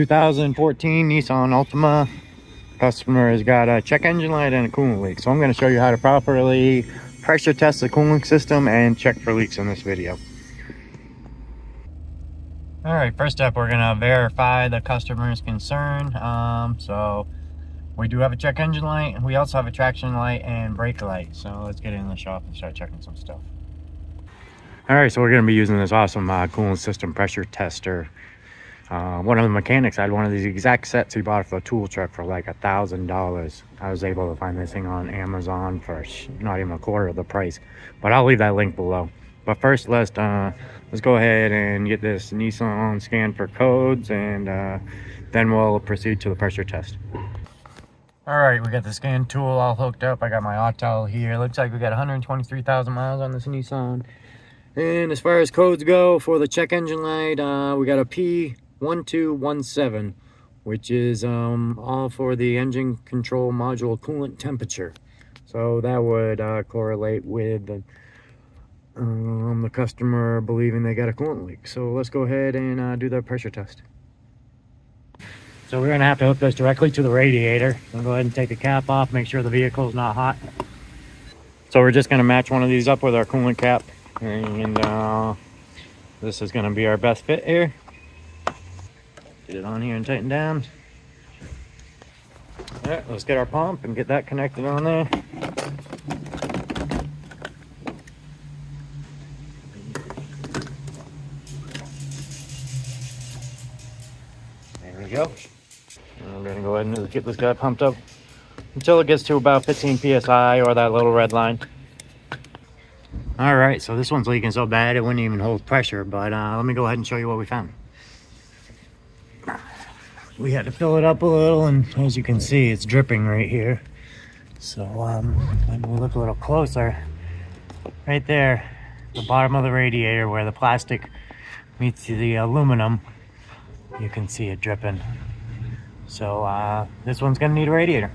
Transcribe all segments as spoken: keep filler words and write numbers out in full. two thousand fourteen Nissan Altima. Customer has got a check engine light and a coolant leak. So I'm going to show you how to properly pressure test the coolant system and check for leaks in this video. All right, first step, we're going to verify the customer's concern. Um, so we do have a check engine light, and we also have a traction light and brake light. So let's get in the shop and start checking some stuff. All right, so we're going to be using this awesome uh, coolant system pressure tester. Uh, one of the mechanics had one of these exact sets he bought for a tool truck for like a thousand dollars. I was able to find this thing on Amazon for not even a quarter of the price, but I'll leave that link below. But first, let's uh let's go ahead and get this Nissan scanned for codes, and uh then we'll proceed to the pressure test. All right, we got the scan tool all hooked up. I got my Autel here. Looks like we got one hundred twenty-three thousand miles on this Nissan. And as far as codes go, for the check engine light, uh we got a P one two one seven, which is um, all for the engine control module coolant temperature. So that would uh, correlate with the, um, the customer believing they got a coolant leak. So let's go ahead and uh, do the pressure test. So we're gonna have to hook this directly to the radiator. I'll go ahead and take the cap off, make sure the vehicle's not hot. So we're just gonna match one of these up with our coolant cap, and uh, this is gonna be our best fit here. Get it on here and tighten down. All right, let's get our pump and get that connected on there. There we go. I'm gonna go ahead and get this guy pumped up until it gets to about fifteen P S I or that little red line. All right, so this one's leaking so bad it wouldn't even hold pressure, but uh, let me go ahead and show you what we found. We had to fill it up a little, and as you can see, it's dripping right here. So um, when we look a little closer, right there, the bottom of the radiator where the plastic meets the aluminum, you can see it dripping. So uh, this one's gonna need a radiator.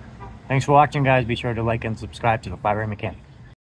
Thanks for watching, guys. Be sure to like and subscribe to the Flat Rate Mechanic.